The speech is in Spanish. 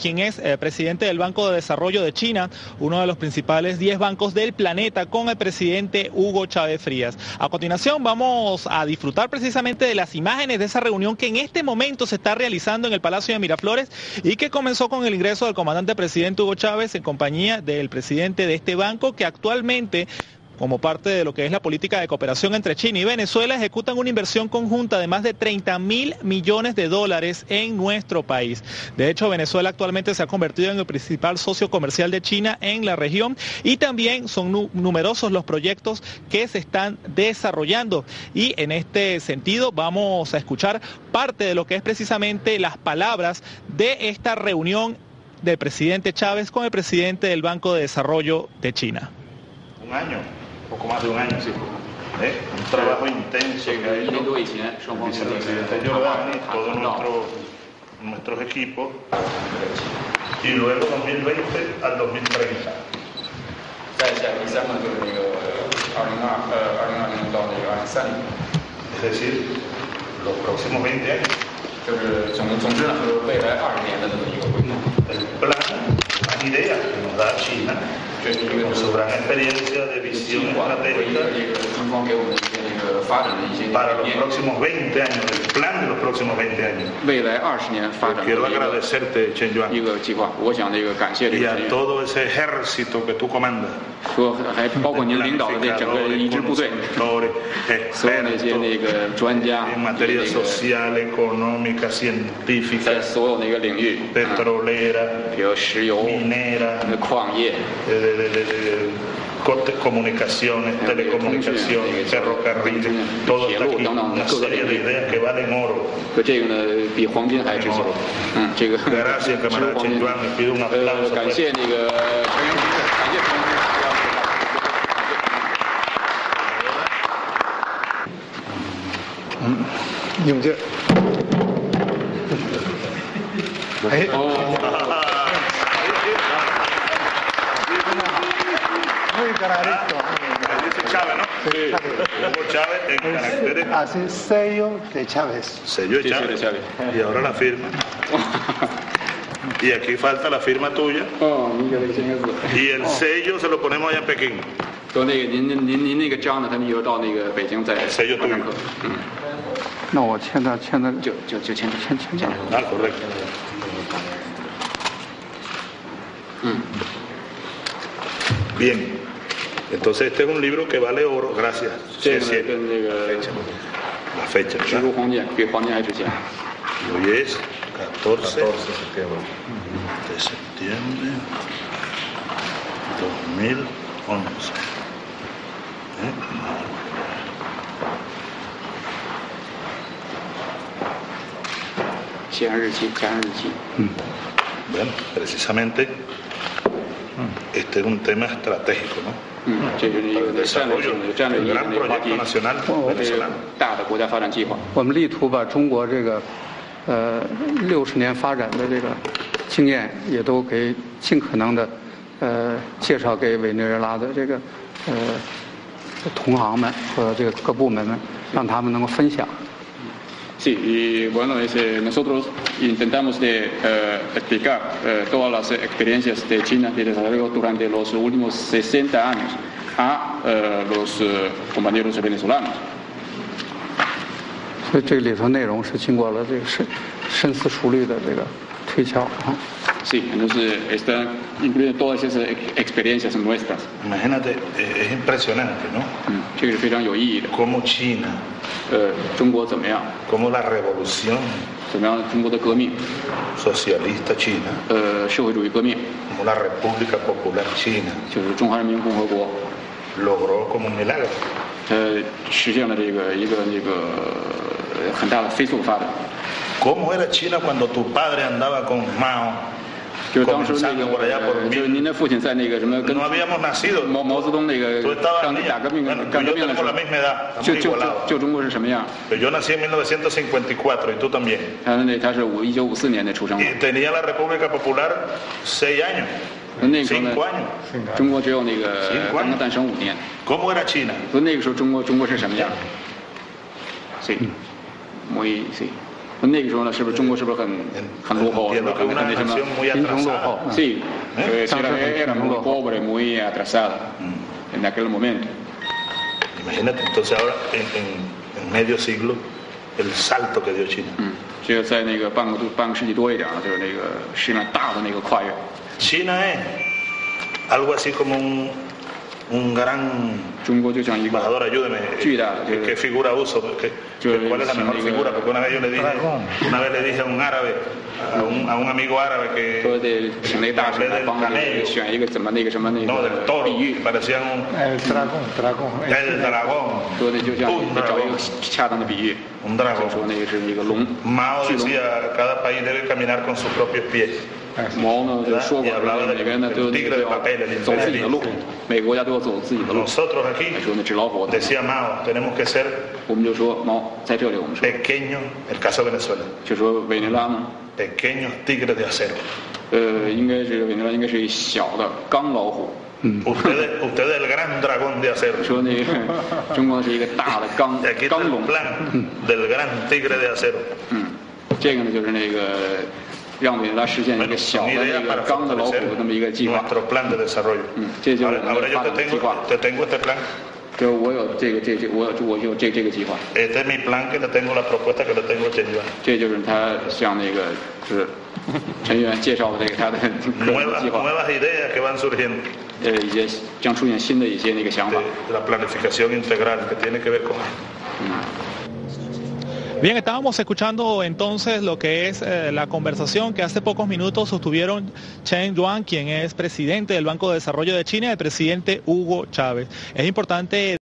quien es presidente del Banco de Desarrollo de China, uno de los principales 10 bancos del planeta, con el presidente Hugo Chávez Frías. A continuación vamos a disfrutar precisamente de las imágenes de esa reunión que en este momento se está realizando en el Palacio de Miraflores y que comenzó con el ingreso del comandante presidente Hugo Chávez en compañía del presidente de este banco, que actualmente, como parte de lo que es la política de cooperación entre China y Venezuela, ejecutan una inversión conjunta de más de 30.000 millones de dólares en nuestro país. De hecho, Venezuela actualmente se ha convertido en el principal socio comercial de China en la región, y también son numerosos los proyectos que se están desarrollando. Y en este sentido vamos a escuchar parte de lo que es precisamente las palabras de esta reunión del presidente Chávez con el presidente del Banco de Desarrollo de China. Un año. Poco más de un año, sí. Un trabajo intenso que ha hecho el vicepresidente Giordani, todos nuestros equipos, y luego 2020 al 2030. Es decir, los próximos 20 años. El plan, las ideas que nos da China, con su gran experiencia de visión estratégica para los próximos 20 años, el plan de los próximos 20 años. Quiero agradecerte, Chen Yuan, y a todo ese ejército que tú comandas, en materia social, económica, científica, petrolera, minera, comunicaciones, telecomunicaciones, ferrocarriles, todo esto aquí, una serie de ideas que valen oro. Gracias, camarada Chen Yuan, les pido un aplauso. Chávez, ¿no? Sí. Hugo Chávez en caracteres. Así, sello de Chávez. Sello de Chávez. Sí, y ahora la firma. Y aquí falta la firma tuya. Y el sello se lo ponemos allá en Pekín. El sello tuyo. No, ah, correcto. Bien. Entonces este es un libro que vale oro, gracias. Sí, la fecha. Hoy es 14 de septiembre 2011. Bueno, precisamente este es un tema estratégico, ¿no? El desarrollo del gran proyecto nacional venezolano. Sí, y bueno, nosotros intentamos de explicar todas las experiencias de China de desarrollo durante los últimos 60 años a los compañeros venezolanos. Sí, entonces está incluye todas esas experiencias nuestras. Imagínate, es impresionante, ¿no? Cómo China, cómo la revolución socialista china, cómo la República Popular China logró como un milagro cómo era China cuando tu padre andaba con Mao. Por allá por no habíamos nacido. Tú estabas niño. Bueno, yo tengo la misma edad. Yo nací en 1954 y tú también. Y tenía la República Popular 6 años. 5 años. 5 años. ¿Cómo era China? Sí. Muy, sí. 那个时候呢，是不是中国是不是很落后，是吧？很那什么，非常落后。Sí, era muy pobre, muy atrasada en aquel momento. Imagínate, entonces ahora en medio siglo el salto que dio China. 只有在那个半个世纪多一点，就是那个世界上大的那个跨越。China es algo así como un gran embajador, ayúdeme, ¿qué figura uso? ¿Cuál es la mejor figura? Porque una vez le dije a un árabe, a un amigo árabe que hablé del camello, no del toro, parecían un dragón. Mao decía, cada país debe caminar con sus propios pies. 毛呢就说过，每个人呢都走自己的路，每个国家都要走自己的路。说呢，纸老虎的。我们就说毛，在这里我们说。就说委内拉呢？应该是委内拉，应该是小的钢老虎。Usted es el gran dragón de acero. Aquí está el plan del gran tigre de acero. 这个呢就是那个。让委内拉实现一个小的一个钢的老虎的那么一个计划。这就是我们发展的计划。就我有这个，我有这个计划。这就是他向那个是陈元介绍的这个他的计划。一些将出现新的一些那个想法。Bien, estábamos escuchando entonces lo que es la conversación que hace pocos minutos sostuvieron Chen Yuan, quien es presidente del Banco de Desarrollo de China, y el presidente Hugo Chávez. Es importante...